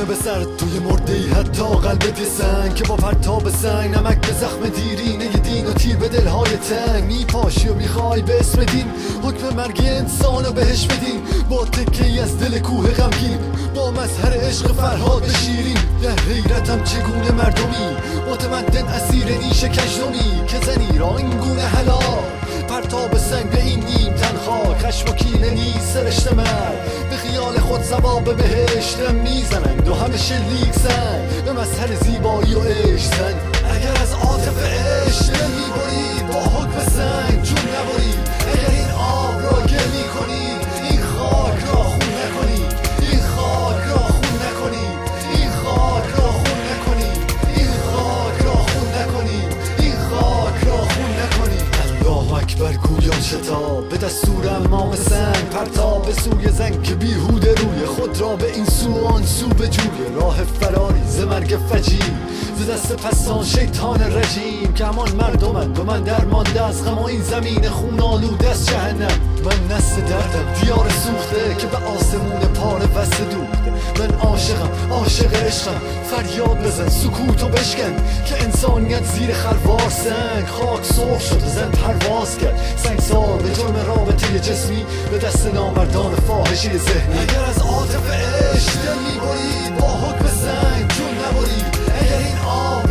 اینو به سر توی مرده ای حتی قلبت سنگ که با پرتاب سنگ نمک به زخم دیرینه ی دین و تیر به دلهای تنگ میپاشی و میخوای به اسم دین حکم مرگ انسانو بهش بدین با تکه ای از دل کوه غمگین با مظهر عشق فرهاد به شیرین در حیرتم چگونه مردمی متمدن اسیر نیش کشدمی که زنی را این گونه هلاک پرتاب سنگ به این نیم تنها خشم و کینه نیست سرشت مرد به خیال خود ثواب بهشتم میزنند و همه شلیک زن به مظهر زیبایی و عشق زن اگر از عاطفه عشق نمیبرید با حکم سنگ جون نبرید اگر این آب را گل میکنید این خاک را خون نکنید این خاک را خون نکنید این خاک را خون نکنید این خاک را خون نکنید این خاک را خون نکنید الله اکبر گویان شتاب به دستور امام سنگ پرتاب به سوی زنگ که بیهوده روی خود را به این سو و آن سو بجوی راه فراری ز مرگ فجیم ز دست پسان شیطان رجیم که همان مردمند و من درمانده از غم و این زمین خون آلوده از جهنم من نسل دردم دیار سوخته که به آسمون پاره وصل دوخته من عاشقم عاشق عشقم فریاد بزن سکوتو بشکن که انسانیت زیر خروار سنگ خاک سرخ شد زن پرواز کرد سنگسار به جرم رابطه جسمی به دست نامردان فاحشه ذهنی اگر از عاطفه عشق دل میبرید با حکم سنگ جون نبرید اگر این آب